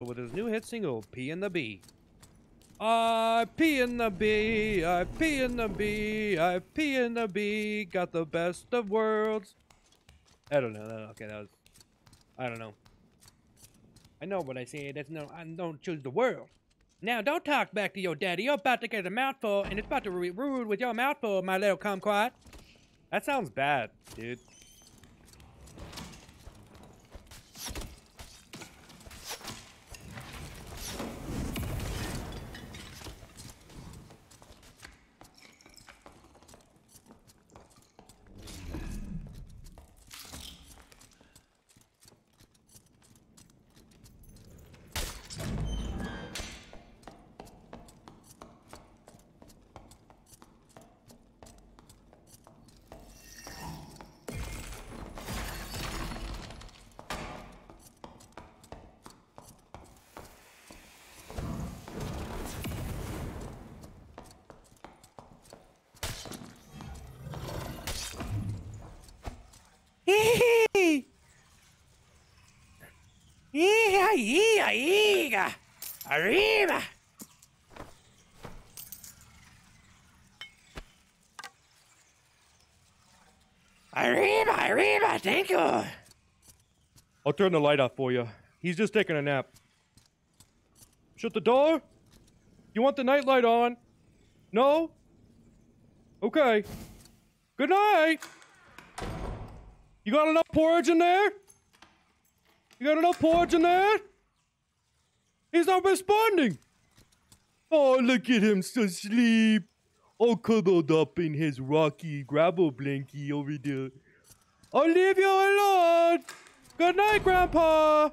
with his new hit single, P and the B. I pee in the bee, I pee in the bee, I pee in the bee, got the best of worlds. I don't know. Okay, that was... I don't know. I know what I said. That's no... I don't choose the world. Now, don't talk back to your daddy. You're about to get a mouthful, and it's about to be rude with your mouthful, my little kumquat. That sounds bad, dude. Arriba! Arriba! Arriba! Arriba! Thank you! I'll turn the light off for you. He's just taking a nap. Shut the door? You want the nightlight on? No? Okay. Good night! You got enough porridge in there? You got enough porridge in there? He's not responding. Oh, look at him, so sleep. All cuddled up in his rocky gravel blankie over there. I'll leave you alone. Good night, Grandpa.